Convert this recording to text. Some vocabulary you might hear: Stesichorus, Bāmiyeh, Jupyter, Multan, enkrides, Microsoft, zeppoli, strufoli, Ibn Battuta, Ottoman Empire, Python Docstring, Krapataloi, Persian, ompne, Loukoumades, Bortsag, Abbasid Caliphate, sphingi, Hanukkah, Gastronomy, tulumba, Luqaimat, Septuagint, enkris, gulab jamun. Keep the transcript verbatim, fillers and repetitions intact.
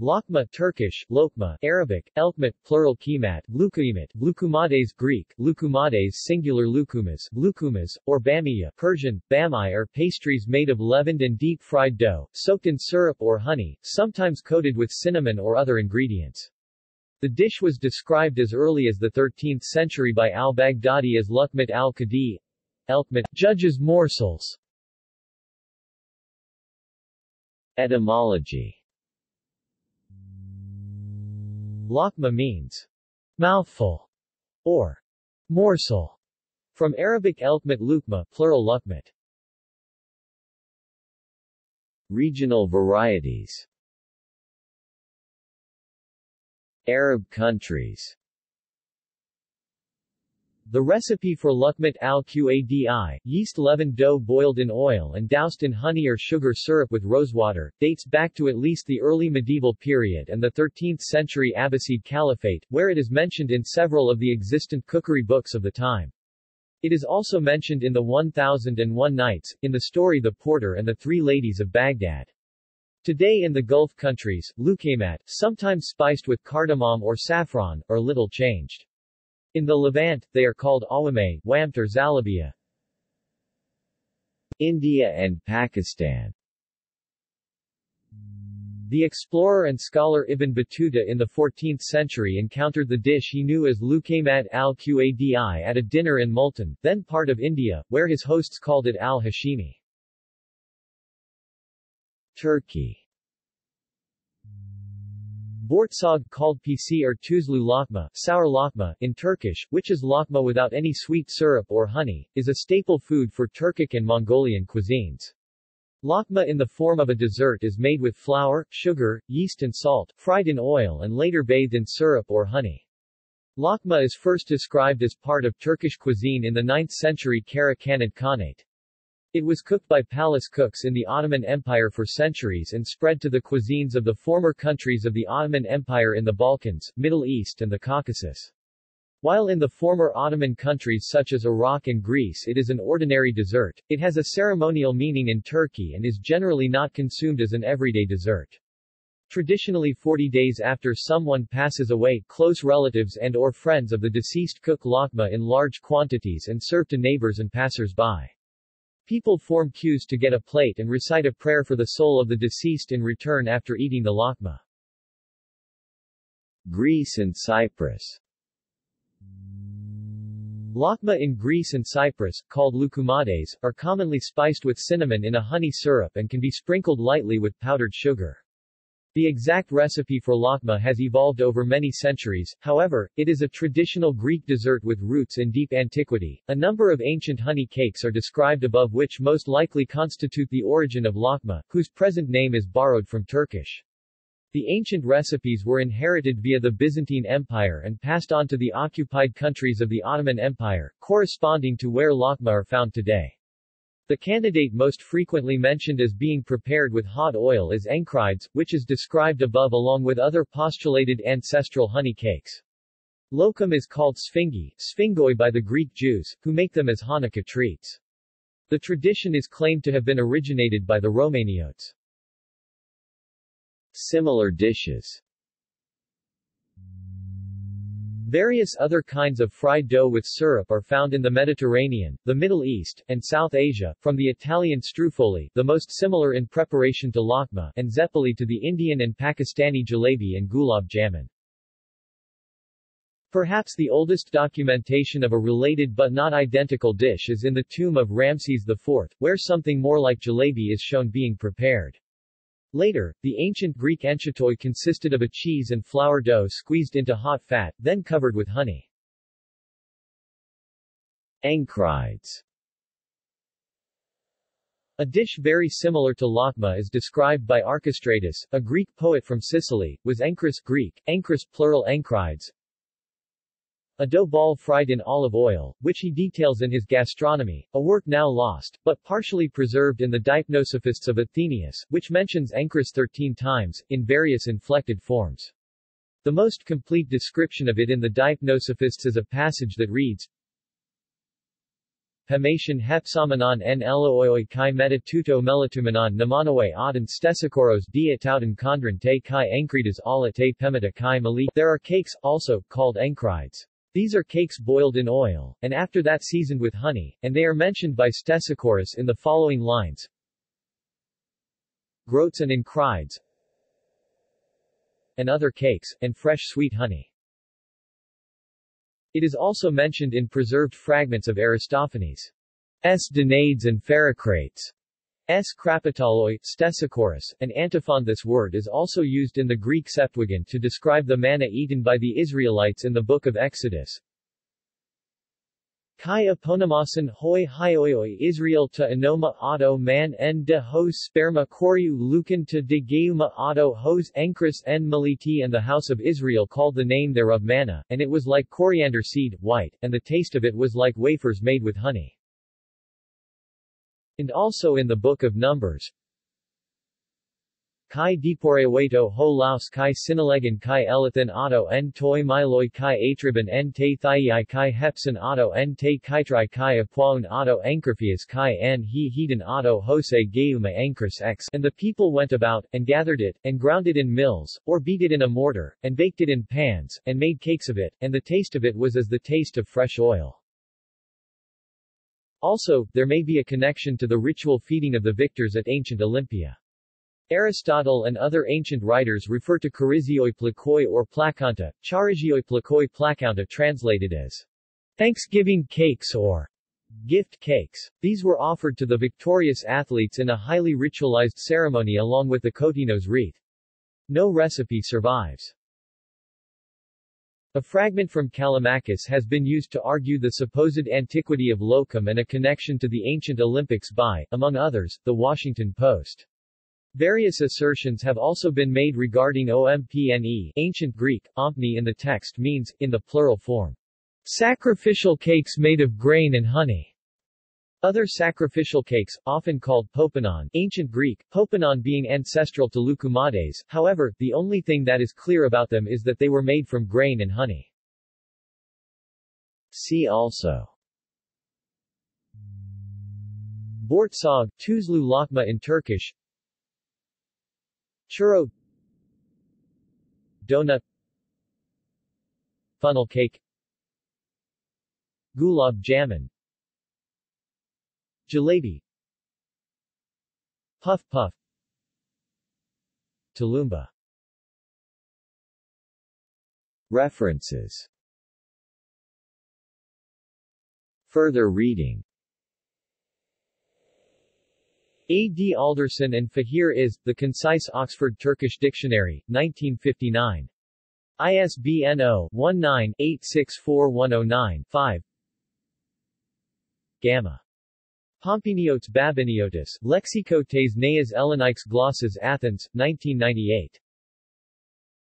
Lokma Turkish, Lokma Arabic, Elkmat plural Kimat, Luqaimat, Loukoumades Greek, Loukoumades singular Loukoumas, Loukoumas, or Bāmiyeh Persian, Bāmiyeh are pastries made of leavened and deep-fried dough, soaked in syrup or honey, sometimes coated with cinnamon or other ingredients. The dish was described as early as the thirteenth century by Al-Baghdadi as Luqmat al-qādi, Elkmat, judges' morsels. Etymology. Lokma means mouthful or morsel, from Arabic elkmat luqma plural luqmat. Regional varieties. Arab countries. The recipe for luqmat al-qādi, yeast-leavened dough boiled in oil and doused in honey or sugar syrup with rosewater, dates back to at least the early medieval period and the thirteenth century Abbasid Caliphate, where it is mentioned in several of the existant cookery books of the time. It is also mentioned in the one thousand and one Nights, in the story The Porter and the Three Ladies of Baghdad. Today in the Gulf countries, luqaimat, sometimes spiced with cardamom or saffron, are little changed. In the Levant, they are called awameh, wamt or zalabiya. India and Pakistan. The explorer and scholar Ibn Battuta in the fourteenth century encountered the dish he knew as Luqaimat al-Qādi at a dinner in Multan, then part of India, where his hosts called it al-Hashimi. Turkey. Bortsag called pc or tuzlu lokma, sour lokma, in Turkish, which is lokma without any sweet syrup or honey, is a staple food for Turkic and Mongolian cuisines. Lokma in the form of a dessert is made with flour, sugar, yeast and salt, fried in oil and later bathed in syrup or honey. Lokma is first described as part of Turkish cuisine in the ninth century Karakhanid Khanate. It was cooked by palace cooks in the Ottoman Empire for centuries and spread to the cuisines of the former countries of the Ottoman Empire in the Balkans, Middle East and the Caucasus. While in the former Ottoman countries such as Iraq and Greece it is an ordinary dessert, it has a ceremonial meaning in Turkey and is generally not consumed as an everyday dessert. Traditionally forty days after someone passes away, close relatives and or friends of the deceased cook lokma in large quantities and serve to neighbors and passers-by. People form queues to get a plate and recite a prayer for the soul of the deceased in return after eating the lokma. Greece and Cyprus. Lokma in Greece and Cyprus, called Loukoumades, are commonly spiced with cinnamon in a honey syrup and can be sprinkled lightly with powdered sugar. The exact recipe for lokma has evolved over many centuries, however, it is a traditional Greek dessert with roots in deep antiquity. A number of ancient honey cakes are described above, which most likely constitute the origin of lokma, whose present name is borrowed from Turkish. The ancient recipes were inherited via the Byzantine Empire and passed on to the occupied countries of the Ottoman Empire, corresponding to where lokma are found today. The candidate most frequently mentioned as being prepared with hot oil is enkrides, which is described above along with other postulated ancestral honey cakes. Lokum is called sphingi, sphingoi by the Greek Jews, who make them as Hanukkah treats. The tradition is claimed to have been originated by the Romaniotes. Similar dishes. Various other kinds of fried dough with syrup are found in the Mediterranean, the Middle East, and South Asia, from the Italian strufoli, the most similar in preparation to lokma, and zeppoli to the Indian and Pakistani jalebi and gulab jamun. Perhaps the oldest documentation of a related but not identical dish is in the tomb of Ramses the fourth, where something more like jalebi is shown being prepared. Later, the ancient Greek enchitoi consisted of a cheese and flour dough squeezed into hot fat, then covered with honey. Enkrides. A dish very similar to lokma is described by Archestratus, a Greek poet from Sicily, was enkris Greek, enkris plural enkrides, a dough ball fried in olive oil, which he details in his Gastronomy, a work now lost, but partially preserved in the Deipnosophistae of Athenius, which mentions enkris thirteen times, in various inflected forms. The most complete description of it in the Deipnosophistae is a passage that reads, Hemation hapsamanon en eloioi kai metatuto melatumanon namanoe adon stesichoros di atauton chondron te kai enkritas ala te pemata kai mali. There are cakes, also, called enkrides. These are cakes boiled in oil, and after that seasoned with honey, and they are mentioned by Stesichorus in the following lines. Groats and encrides, and other cakes, and fresh sweet honey. It is also mentioned in preserved fragments of Aristophanes' Danaids and Pharacrates' Krapataloi, Stesichorus, an antiphon. This word is also used in the Greek Septuagint to describe the manna eaten by the Israelites in the Book of Exodus. Kai aponomasan hoi hioioi Israel ta enoma auto man en de hos sperma koriu lucan ta de geuma auto hos enkris en maliti. And the house of Israel called the name thereof manna, and it was like coriander seed, white, and the taste of it was like wafers made with honey. And also in the Book of Numbers, Kai deporeweto ho laos kai sinalegan kai elathan auto en toi miloi kai atriban en te thiai kai hepsan auto en te kitri kai apuon auto enkerfias kai en he hedon auto hose geuma enkris x. And the people went about, and gathered it, and ground it in mills, or beat it in a mortar, and baked it in pans, and made cakes of it, and the taste of it was as the taste of fresh oil. Also, there may be a connection to the ritual feeding of the victors at ancient Olympia. Aristotle and other ancient writers refer to charizioi plakoi or plakanta, charizioi plakoi plakanta translated as Thanksgiving cakes or gift cakes. These were offered to the victorious athletes in a highly ritualized ceremony along with the Kotinos wreath. No recipe survives. A fragment from Callimachus has been used to argue the supposed antiquity of Loqum and a connection to the ancient Olympics by, among others, the Washington Post. Various assertions have also been made regarding Ompne, ancient Greek, ompne in the text means, in the plural form, sacrificial cakes made of grain and honey. Other sacrificial cakes, often called popanon, ancient Greek, popanon being ancestral to Loukoumades, however, the only thing that is clear about them is that they were made from grain and honey. See also Bortsag, Tuzlu Lokma in Turkish, Churro, donut, funnel cake, gulab jamun, jalebi, puff puff, tulumba. References. Further reading. A. D. Alderson and Fahir is, The Concise Oxford Turkish Dictionary, nineteen fifty-nine. I S B N zero dash one nine dash eight six four one zero nine dash five. Gamma. Pomponiotes Babiniotis, Lexicotes Neas Ellinikes Glosses Athens, nineteen ninety-eight.